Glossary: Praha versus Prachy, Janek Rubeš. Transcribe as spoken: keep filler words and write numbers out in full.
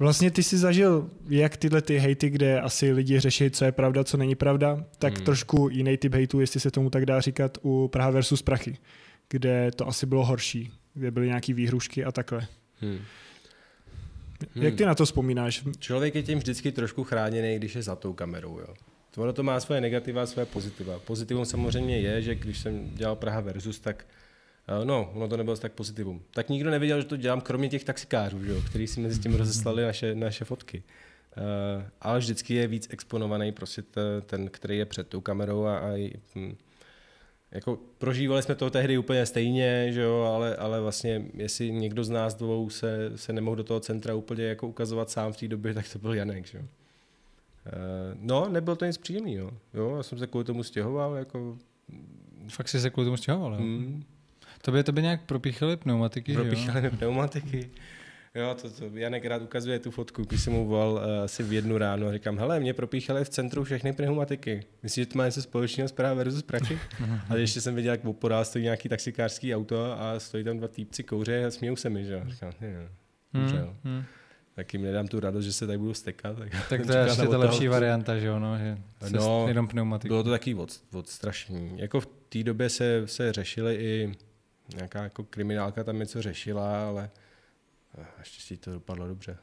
Vlastně ty jsi zažil jak tyhle ty hejty, kde asi lidi řeší, co je pravda, co není pravda, tak hmm. trošku jiný typ hejtu, jestli se tomu tak dá říkat, u Praha versus Prachy, kde to asi bylo horší, kde byly nějaký výhrušky a takhle. Hmm. Hmm. Jak ty na to vzpomínáš? Člověk je tím vždycky trošku chráněný, když je za tou kamerou. Jo? Ono to má svoje negativa a svoje pozitiva. Pozitivum samozřejmě je, že když jsem dělal Praha versus, tak no, ono to nebylo tak pozitivum. Tak nikdo nevěděl, že to dělám, kromě těch taxikářů, že jo, kteří si mezi tím rozeslali naše, naše fotky. Uh, ale vždycky je víc exponovaný prostě ten, který je před tou kamerou. A, a hm, jako prožívali jsme to tehdy úplně stejně, že jo, ale, ale vlastně, jestli někdo z nás dvou se, se nemohl do toho centra úplně jako ukazovat sám v té době, tak to byl Janek, že jo. Uh, no, nebylo to nic příjemného. Jo, já jsem se kvůli tomu stěhoval. Jako... Fakt jsi se kvůli tomu stěhoval, jo? Hmm. To by, to by nějak propíchali pneumatiky, propíchali jo? pneumatiky. Jo, to, to. Janek rád ukazuje tu fotku, když jsem mu volal uh, asi v jednu ráno a říkám, hele, mě propíchali v centru všechny pneumatiky. Myslíš, že to má něco společného s Praha versus Prachy? A ještě jsem viděl, jak opodál stojí nějaký taxikářský auto a stojí tam dva týpci kouře a smějou se mi, že říkám, jo. Hmm, hmm. Tak jim nedám tu radost, že se tady budu stekat. Tak, tak to je ještě ta lepší varianta, že jo, no, že no, jenom pneumatiky. Bylo to takový od, odstrašení. Jako v té době se, se řešily i nějaká jako kriminálka tam něco řešila, ale naštěstí to dopadlo dobře.